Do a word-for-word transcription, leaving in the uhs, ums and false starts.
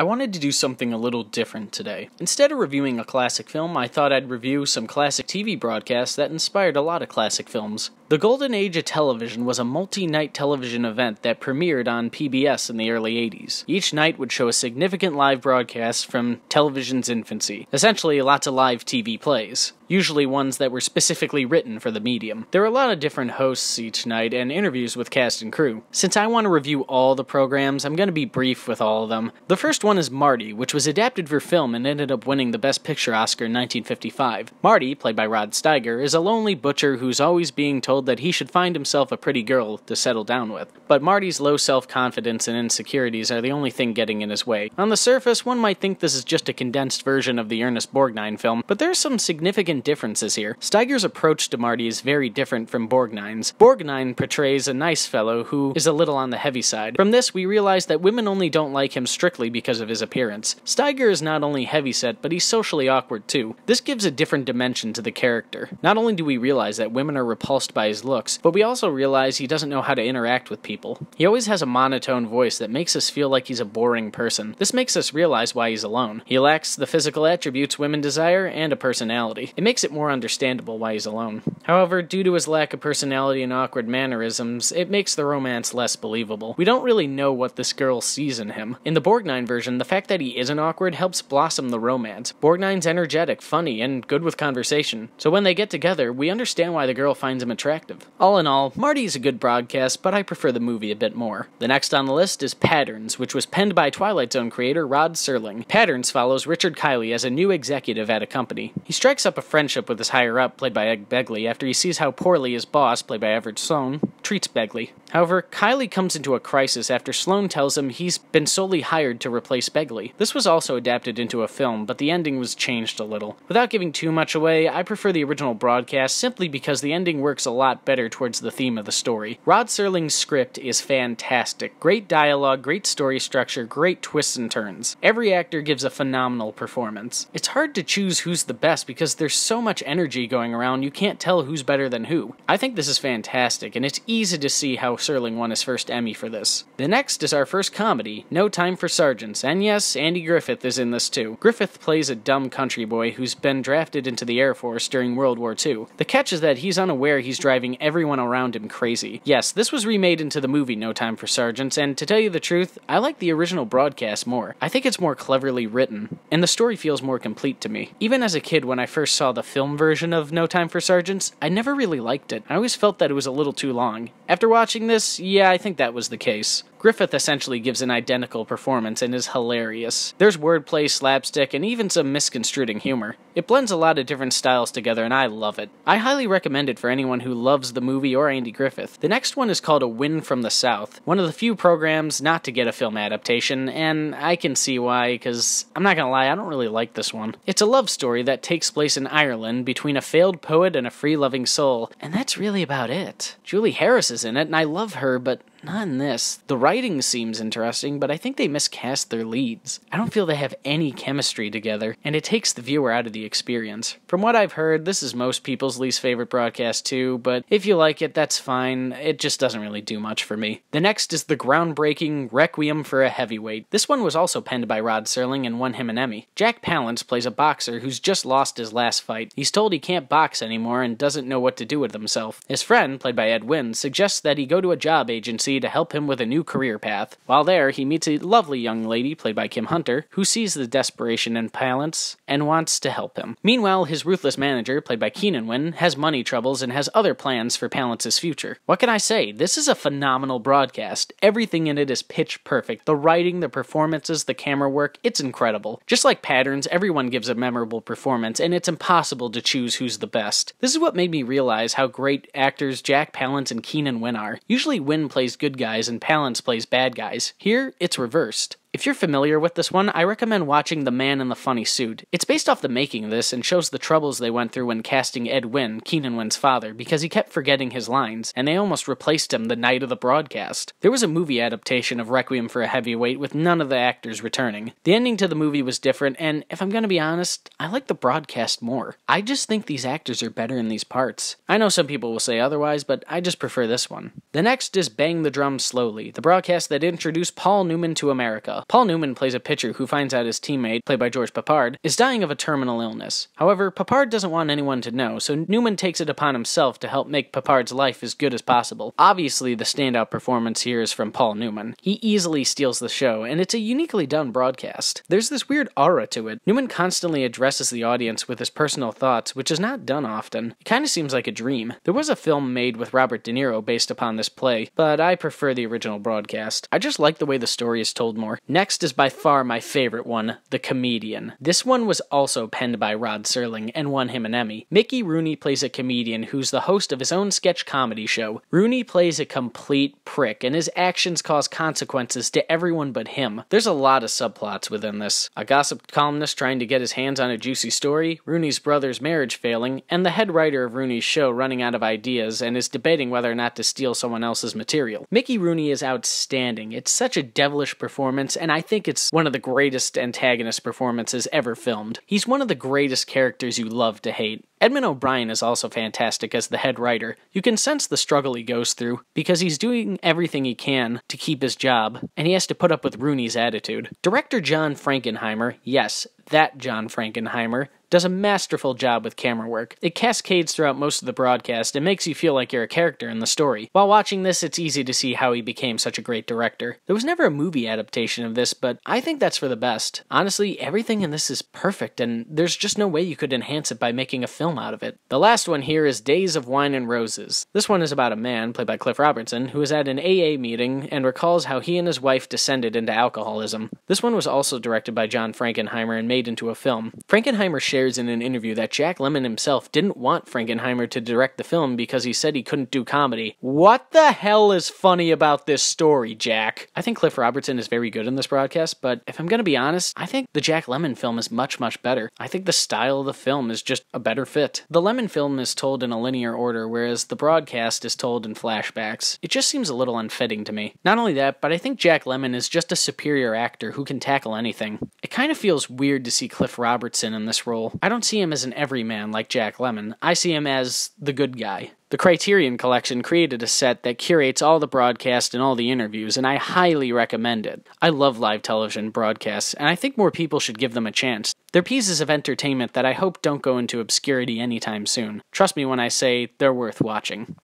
I wanted to do something a little different today. Instead of reviewing a classic film, I thought I'd review some classic T V broadcasts that inspired a lot of classic films. The Golden Age of Television was a multi-night television event that premiered on P B S in the early eighties. Each night would show a significant live broadcast from television's infancy, essentially lots of live T V plays, usually ones that were specifically written for the medium. There were a lot of different hosts each night and interviews with cast and crew. Since I want to review all the programs, I'm going to be brief with all of them. The first one One is Marty, which was adapted for film and ended up winning the Best Picture Oscar in nineteen fifty-five. Marty, played by Rod Steiger, is a lonely butcher who's always being told that he should find himself a pretty girl to settle down with. But Marty's low self-confidence and insecurities are the only thing getting in his way. On the surface, one might think this is just a condensed version of the Ernest Borgnine film, but there are some significant differences here. Steiger's approach to Marty is very different from Borgnine's. Borgnine portrays a nice fellow who is a little on the heavy side. From this, we realize that women only don't like him strictly because of his appearance. Steiger is not only heavyset, but he's socially awkward too. This gives a different dimension to the character. Not only do we realize that women are repulsed by his looks, but we also realize he doesn't know how to interact with people. He always has a monotone voice that makes us feel like he's a boring person. This makes us realize why he's alone. He lacks the physical attributes women desire and a personality. It makes it more understandable why he's alone. However, due to his lack of personality and awkward mannerisms, it makes the romance less believable. We don't really know what this girl sees in him. In the Borgnine version, the fact that he isn't awkward helps blossom the romance. Borgnine's energetic, funny, and good with conversation, so when they get together, we understand why the girl finds him attractive. All in all, Marty's a good broadcast, but I prefer the movie a bit more. The next on the list is Patterns, which was penned by Twilight Zone creator Rod Serling. Patterns follows Richard Kiley as a new executive at a company. He strikes up a friendship with his higher-up, played by Ed Begley, after he sees how poorly his boss, played by Everett Sloan, treats Begley. However, Kiley comes into a crisis after Sloan tells him he's been solely hired to replace Begley. This was also adapted into a film, but the ending was changed a little. Without giving too much away, I prefer the original broadcast simply because the ending works a lot better towards the theme of the story. Rod Serling's script is fantastic. Great dialogue, great story structure, great twists and turns. Every actor gives a phenomenal performance. It's hard to choose who's the best because there's so much energy going around, you can't tell who's better than who. I think this is fantastic, and it's easy to see how Serling won his first Emmy for this. The next is our first comedy, No Time for Sergeants. And yes, Andy Griffith is in this too. Griffith plays a dumb country boy who's been drafted into the Air Force during World War Two. The catch is that he's unaware he's driving everyone around him crazy. Yes, this was remade into the movie No Time for Sergeants, and to tell you the truth, I like the original broadcast more. I think it's more cleverly written, and the story feels more complete to me. Even as a kid, when I first saw the film version of No Time for Sergeants, I never really liked it. I always felt that it was a little too long. After watching this, yeah, I think that was the case. Griffith essentially gives an identical performance and is hilarious. There's wordplay, slapstick, and even some misconstruing humor. It blends a lot of different styles together, and I love it. I highly recommend it for anyone who loves the movie or Andy Griffith. The next one is called A Wind from the South, one of the few programs not to get a film adaptation, and I can see why, because I'm not gonna lie, I don't really like this one. It's a love story that takes place in Ireland between a failed poet and a free-loving soul, and that's really about it. Julie Harris is in it, and I love her, but not in this. The writing seems interesting, but I think they miscast their leads. I don't feel they have any chemistry together, and it takes the viewer out of the experience. From what I've heard, this is most people's least favorite broadcast too, but if you like it, that's fine. It just doesn't really do much for me. The next is the groundbreaking Requiem for a Heavyweight. This one was also penned by Rod Serling and won him an Emmy. Jack Palance plays a boxer who's just lost his last fight. He's told he can't box anymore and doesn't know what to do with himself. His friend, played by Ed Wynn, suggests that he go to a job agency to help him with a new career path. While there, he meets a lovely young lady, played by Kim Hunter, who sees the desperation in Palance and wants to help him. Meanwhile, his ruthless manager, played by Keenan Wynn, has money troubles and has other plans for Palance's future. What can I say? This is a phenomenal broadcast. Everything in it is pitch perfect. The writing, the performances, the camera work, it's incredible. Just like Patterns, everyone gives a memorable performance, and it's impossible to choose who's the best. This is what made me realize how great actors Jack Palance and Keenan Wynn are. Usually Wynn plays good guys and Palance plays bad guys. Here, it's reversed. If you're familiar with this one, I recommend watching The Man in the Funny Suit. It's based off the making of this and shows the troubles they went through when casting Ed Wynn, Keenan Wynn's father, because he kept forgetting his lines, and they almost replaced him the night of the broadcast. There was a movie adaptation of Requiem for a Heavyweight with none of the actors returning. The ending to the movie was different, and if I'm gonna be honest, I like the broadcast more. I just think these actors are better in these parts. I know some people will say otherwise, but I just prefer this one. The next is Bang the Drum Slowly, the broadcast that introduced Paul Newman to America. Dracula, Paul Newman plays a pitcher who finds out his teammate, played by George Peppard, is dying of a terminal illness. However, Peppard doesn't want anyone to know, so Newman takes it upon himself to help make Peppard's life as good as possible. Obviously, the standout performance here is from Paul Newman. He easily steals the show, and it's a uniquely done broadcast. There's this weird aura to it. Newman constantly addresses the audience with his personal thoughts, which is not done often. It kind of seems like a dream. There was a film made with Robert De Niro based upon this play, but I prefer the original broadcast. I just like the way the story is told more. Next is by far my favorite one, The Comedian. This one was also penned by Rod Serling and won him an Emmy. Mickey Rooney plays a comedian who's the host of his own sketch comedy show. Rooney plays a complete prick, and his actions cause consequences to everyone but him. There's a lot of subplots within this. A gossip columnist trying to get his hands on a juicy story, Rooney's brother's marriage failing, and the head writer of Rooney's show running out of ideas and is debating whether or not to steal someone else's material. Mickey Rooney is outstanding. It's such a devilish performance, and I think it's one of the greatest antagonist performances ever filmed. He's one of the greatest characters you love to hate. Edmund O'Brien is also fantastic as the head writer. You can sense the struggle he goes through, because he's doing everything he can to keep his job, and he has to put up with Rooney's attitude. Director John Frankenheimer, yes, that John Frankenheimer, does a masterful job with camera work. It cascades throughout most of the broadcast and makes you feel like you're a character in the story. While watching this, it's easy to see how he became such a great director. There was never a movie adaptation of this, but I think that's for the best. Honestly, everything in this is perfect, and there's just no way you could enhance it by making a film out of it. The last one here is Days of Wine and Roses. This one is about a man, played by Cliff Robertson, who is at an A A meeting and recalls how he and his wife descended into alcoholism. This one was also directed by John Frankenheimer and made into a film. Frankenheimer shared in an interview that Jack Lemmon himself didn't want Frankenheimer to direct the film because he said he couldn't do comedy. What the hell is funny about this story, Jack? I think Cliff Robertson is very good in this broadcast, but if I'm gonna be honest, I think the Jack Lemmon film is much, much better. I think the style of the film is just a better fit. The Lemmon film is told in a linear order, whereas the broadcast is told in flashbacks. It just seems a little unfitting to me. Not only that, but I think Jack Lemmon is just a superior actor who can tackle anything. It kind of feels weird to see Cliff Robertson in this role. I don't see him as an everyman like Jack Lemmon. I see him as the good guy. The Criterion Collection created a set that curates all the broadcasts and all the interviews, and I highly recommend it. I love live television broadcasts, and I think more people should give them a chance. They're pieces of entertainment that I hope don't go into obscurity anytime soon. Trust me when I say they're worth watching.